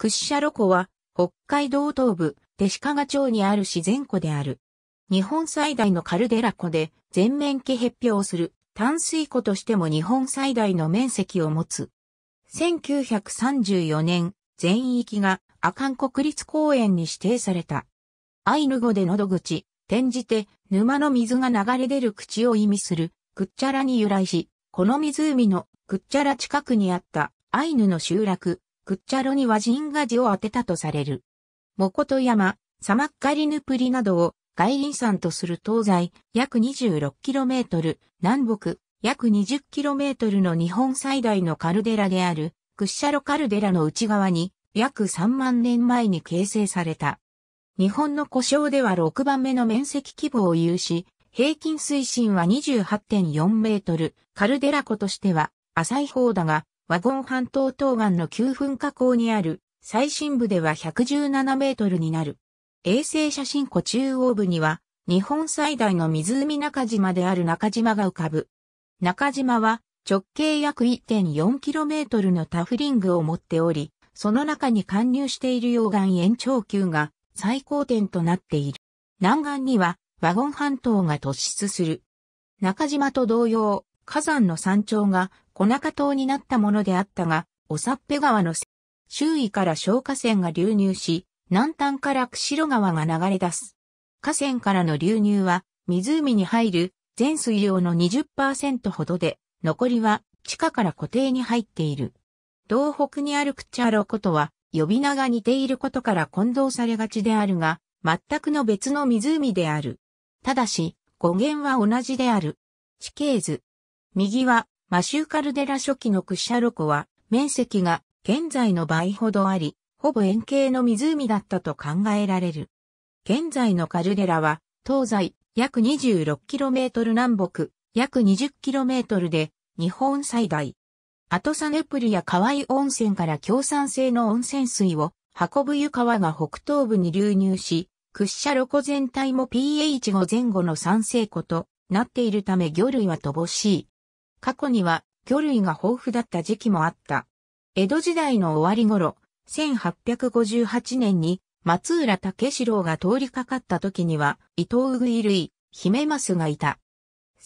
屈斜路湖は、北海道東部、弟子屈町にある自然湖である。日本最大のカルデラ湖で、全面化へっぴょうする、淡水湖としても日本最大の面積を持つ。1934年、全域が阿寒国立公園に指定された。アイヌ語で喉口、転じて沼の水が流れ出る口を意味するクッチャラに由来し、この湖のクッチャラ近くにあったアイヌの集落、クッチャロには神賀寺を当てたとされる。モコト山、サマッカリヌプリなどを外輪山とする東西約 26km、南北約 20km の日本最大のカルデラである。屈斜路カルデラの内側に約3万年前に形成された。日本の湖沼では6番目の面積規模を有し、平均水深は 28.4 メートル。カルデラ湖としては浅い方だが、ワゴン半島東岸の9分火口にある最深部では117メートルになる。衛星写真湖中央部には日本最大の湖中島である中島が浮かぶ。中島は直径約 1.4km のタフリングを持っており、その中に貫入している溶岩延長丘が最高点となっている。南岸にはワゴン半島が突出する。中島と同様、火山の山頂が小中島になったものであったが、おさっぺ川の周囲から小河川が流入し、南端から釧路川が流れ出す。河川からの流入は湖に入る全水量の 20% ほどで、残りは地下から湖底に入っている。東北にあるクッチャロ湖とは呼び名が似ていることから混同されがちであるが、全くの別の湖である。ただし、語源は同じである。地形図。右は摩周カルデラ初期のクッチャロ湖は面積が現在の倍ほどあり、ほぼ円形の湖だったと考えられる。現在のカルデラは東西約 26km 南北。約 20km で日本最大。アトサネプリや川井温泉から強酸性の温泉水を運ぶ湯川が北東部に流入し、屈斜路湖全体も pH 5前後の酸性湖となっているため魚類は乏しい。過去には魚類が豊富だった時期もあった。江戸時代の終わり頃、1858年に松浦武四郎が通りかかった時にはイトウグイ類、ヒメマスがいた。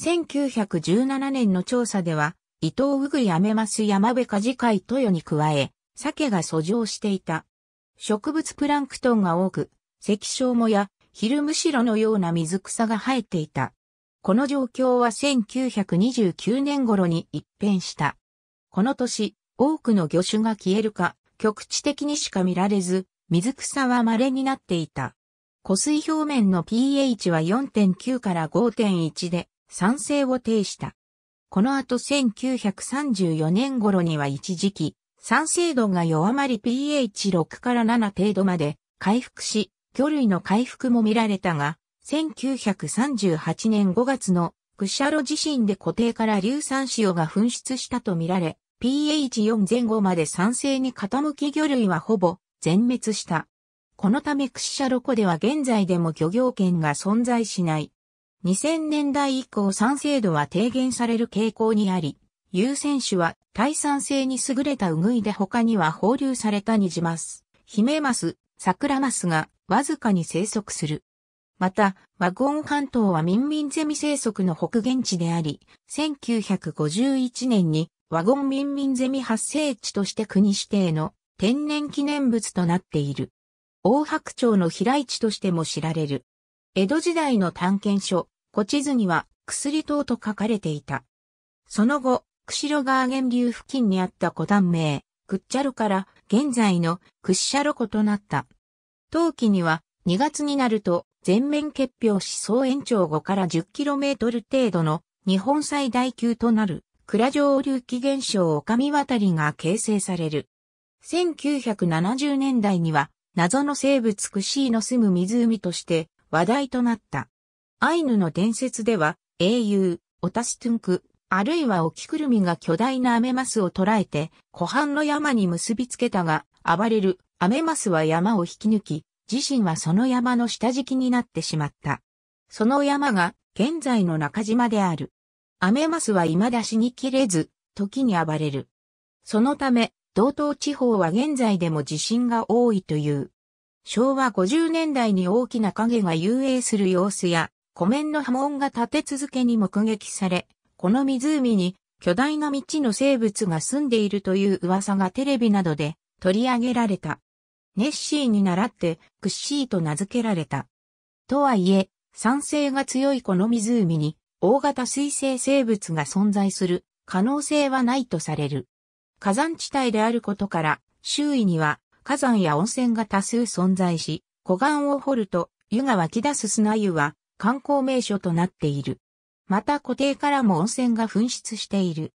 1917年の調査では、イトウグイアメマスヤマベカジカイトヨに加え、鮭が遡上していた。植物プランクトンが多く、石菖藻やヒルムシロのような水草が生えていた。この状況は1929年頃に一変した。この年、多くの魚種が消えるか、局地的にしか見られず、水草は稀になっていた。湖水表面の pH は 4.9 から 5.1 で、酸性を呈した。この後1934年頃には一時期、酸性度が弱まり pH6 から7程度まで回復し、魚類の回復も見られたが、1938年5月のクッシャロ地震で湖底から硫酸塩が噴出したと見られ、pH4 前後まで酸性に傾き魚類はほぼ全滅した。このためクッシャロ湖では現在でも漁業権が存在しない。2000年代以降酸性度は低減される傾向にあり、優選種は耐酸性に優れたウグイで他には放流されたニジマス、ヒメマス、サクラマスがわずかに生息する。また、ワゴン半島はミンミンゼミ生息の北限地であり、1951年にワゴンミンミンゼミ発生地として国指定の天然記念物となっている。オオハクチョウの飛来地としても知られる。江戸時代の探検書。古地図には薬島と書かれていた。その後、釧路川源流付近にあった湖畔名、クッチャロから現在のクッシャロ湖となった。冬季には2月になると全面結氷し総延長5から 10km 程度の日本最大級となる倉上流域現象女神渡りが形成される。1970年代には謎の生物クシーの住む湖として話題となった。アイヌの伝説では、英雄、オタストゥンク、あるいはオキクルミが巨大なアメマスを捕らえて、湖畔の山に結びつけたが、暴れるアメマスは山を引き抜き、自身はその山の下敷きになってしまった。その山が、現在の中島である。アメマスは未だ死にきれず、時に暴れる。そのため、道東地方は現在でも地震が多いという。昭和50年代に大きな影が遊泳する様子や、湖面の波紋が立て続けに目撃され、この湖に巨大な未知の生物が住んでいるという噂がテレビなどで取り上げられた。ネッシーに倣ってクッシーと名付けられた。とはいえ、酸性が強いこの湖に大型水生生物が存在する可能性はないとされる。火山地帯であることから、周囲には火山や温泉が多数存在し、湖岸を掘ると湯が湧き出す砂湯は観光名所となっている。また湖底からも温泉が噴出している。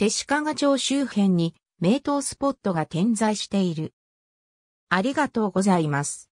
弟子屈町周辺に名湯スポットが点在している。ありがとうございます。